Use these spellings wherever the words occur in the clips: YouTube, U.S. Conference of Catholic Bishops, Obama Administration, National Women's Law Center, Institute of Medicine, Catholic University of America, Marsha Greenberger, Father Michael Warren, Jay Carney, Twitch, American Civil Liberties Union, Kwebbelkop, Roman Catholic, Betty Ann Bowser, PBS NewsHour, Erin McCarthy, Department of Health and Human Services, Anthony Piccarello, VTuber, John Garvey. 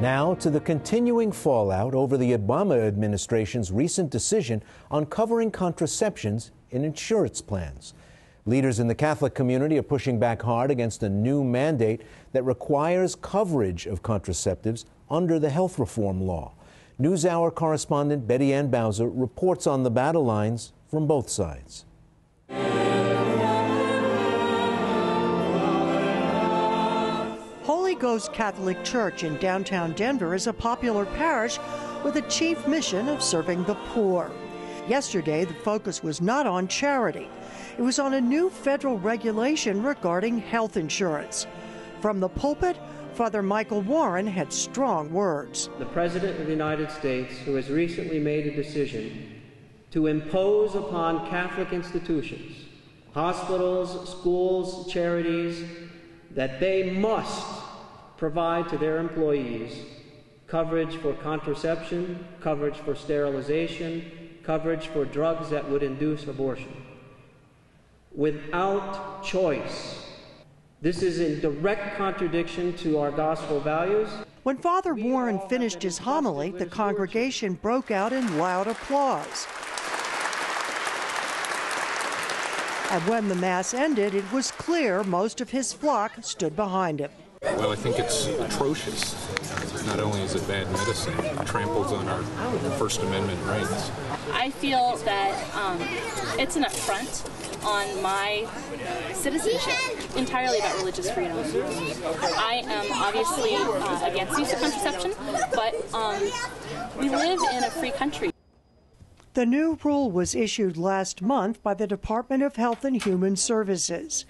Now to the continuing fallout over the Obama administration's recent decision on covering contraceptions in insurance plans. Leaders in the Catholic community are pushing back hard against a new mandate that requires coverage of contraceptives under the health reform law. NewsHour correspondent Betty Ann Bowser reports on the battle lines from both sides. Holy Ghost Catholic Church in downtown Denver is a popular parish with a chief mission of serving the poor. Yesterday, the focus was not on charity. It was on a new federal regulation regarding health insurance. From the pulpit, Father Michael Warren had strong words. The President of the United States, who has recently made a decision to impose upon Catholic institutions, hospitals, schools, charities, that they must provide to their employees coverage for contraception, coverage for sterilization, coverage for drugs that would induce abortion. Without choice. This is in direct contradiction to our gospel values. When Father Warren finished his homily, the congregation broke out in loud applause. And when the Mass ended, it was clear most of his flock stood behind him. Well, I think it's atrocious. Not only is it bad medicine, it tramples on our First Amendment rights. I feel that it's an affront on my citizenship, entirely about religious freedom. I am obviously against use of contraception, but we live in a free country. The new rule was issued last month by the Department of Health and Human Services.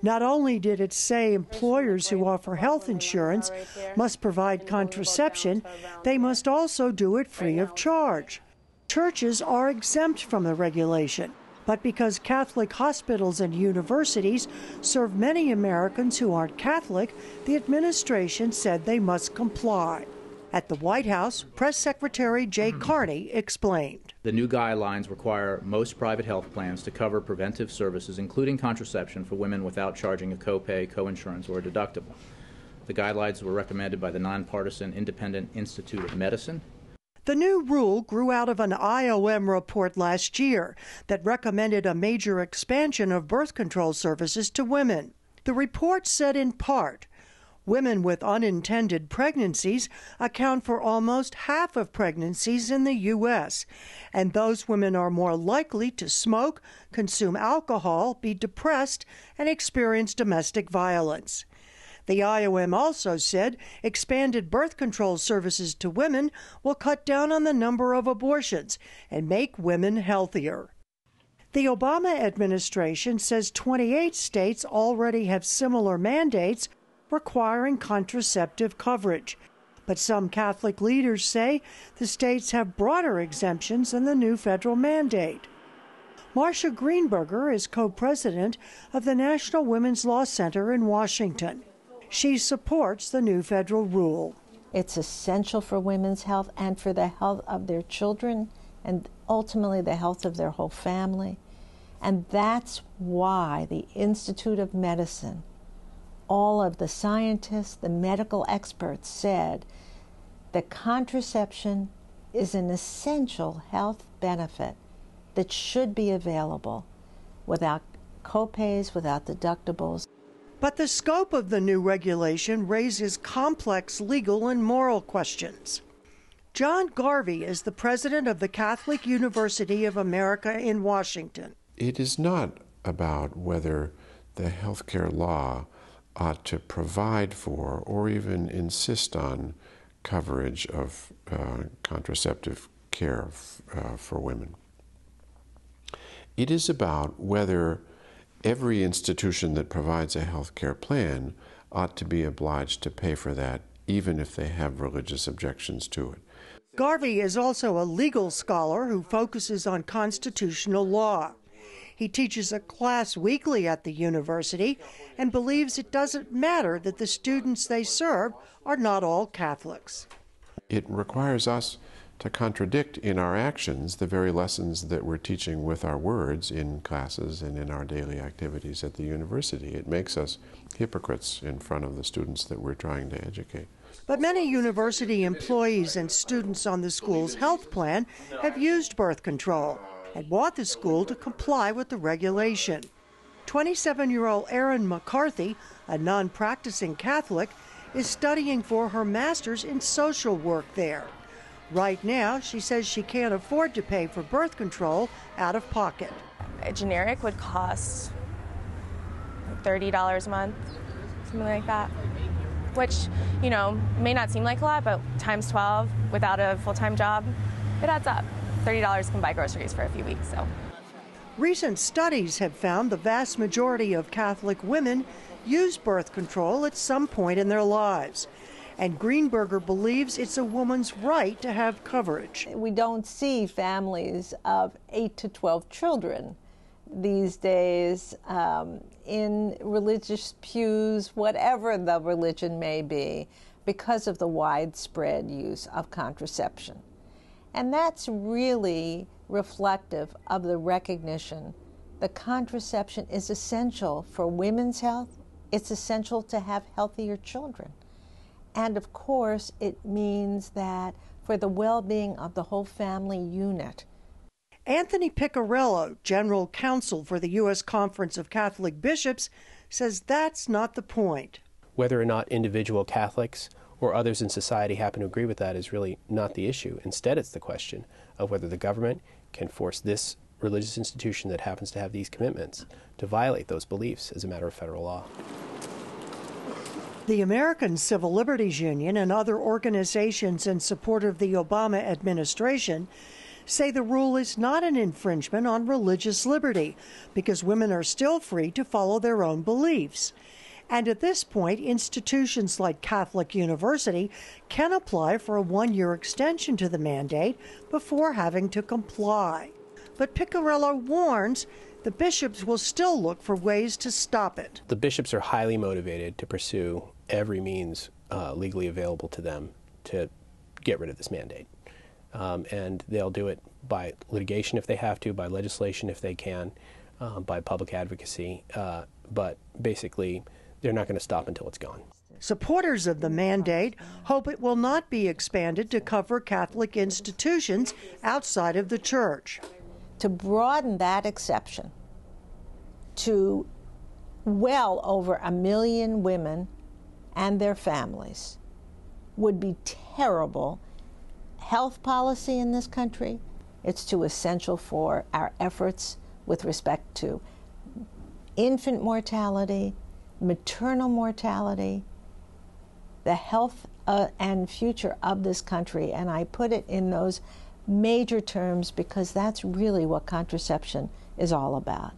Not only did it say employers who offer health insurance must provide contraception, they must also do it free of charge. Churches are exempt from the regulation, but because Catholic hospitals and universities serve many Americans who aren't Catholic, the administration said they must comply. At the White House, Press Secretary Jay Carney explained. The new guidelines require most private health plans to cover preventive services, including contraception, for women without charging a copay, coinsurance, or a deductible. The guidelines were recommended by the nonpartisan Independent Institute of Medicine. The new rule grew out of an IOM report last year that recommended a major expansion of birth control services to women. The report said in part, women with unintended pregnancies account for almost half of pregnancies in the U.S., and those women are more likely to smoke, consume alcohol, be depressed, and experience domestic violence. The IOM also said expanded birth control services to women will cut down on the number of abortions and make women healthier. The Obama administration says 28 states already have similar mandates requiring contraceptive coverage. But some Catholic leaders say the states have broader exemptions than the new federal mandate. Marsha Greenberger is co-president of the National Women's Law Center in Washington. She supports the new federal rule. It's essential for women's health and for the health of their children and ultimately the health of their whole family. And that's why the Institute of Medicine, all of the scientists, the medical experts said that contraception is an essential health benefit that should be available without copays, without deductibles. But the scope of the new regulation raises complex legal and moral questions. John Garvey is the president of the Catholic University of America in Washington. It is not about whether the healthcare law ought to provide for or even insist on coverage of contraceptive care for women. It is about whether every institution that provides a health care plan ought to be obliged to pay for that, even if they have religious objections to it. Garvey is also a legal scholar who focuses on constitutional law. He teaches a class weekly at the university and believes it doesn't matter that the students they serve are not all Catholics. It requires us to contradict in our actions the very lessons that we're teaching with our words in classes and in our daily activities at the university. It makes us hypocrites in front of the students that we're trying to educate. But many university employees and students on the school's health plan have used birth control and want the school to comply with the regulation. 27-year-old Erin McCarthy, a non-practicing Catholic, is studying for her master's in social work there. Right now, she says she can't afford to pay for birth control out of pocket. A generic would cost $30 a month, something like that, which, you know, may not seem like a lot, but times 12 without a full-time job, it adds up. $30 can buy groceries for a few weeks. So, recent studies have found the vast majority of Catholic women use birth control at some point in their lives. And Greenberger believes it's a woman's right to have coverage. We don't see families of 8 to 12 children these days in religious pews, whatever the religion may be, because of the widespread use of contraception. And that's really reflective of the recognition that contraception is essential for women's health. It's essential to have healthier children. And of course, it means that for the well-being of the whole family unit. Anthony Piccarello, general counsel for the U.S. Conference of Catholic Bishops, says that's not the point. Whether or not individual Catholics or others in society happen to agree with that is really not the issue. Instead, it's the question of whether the government can force this religious institution that happens to have these commitments to violate those beliefs as a matter of federal law. The American Civil Liberties Union and other organizations in support of the Obama administration say the rule is not an infringement on religious liberty because women are still free to follow their own beliefs. And at this point, institutions like Catholic University can apply for a one-year extension to the mandate before having to comply. But Piccarello warns the bishops will still look for ways to stop it. The bishops are highly motivated to pursue every means legally available to them to get rid of this mandate. And they'll do it by litigation if they have to, by legislation if they can, by public advocacy. But basically, they're not going to stop until it's gone. Supporters of the mandate hope it will not be expanded to cover Catholic institutions outside of the church. To broaden that exception to well over 1 million women and their families would be terrible health policy in this country. It's too essential for our efforts with respect to infant mortality, maternal mortality, the health and future of this country. And I put it in those major terms because that's really what contraception is all about.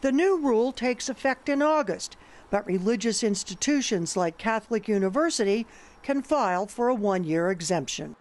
The new rule takes effect in August, but religious institutions like Catholic University can file for a one-year exemption.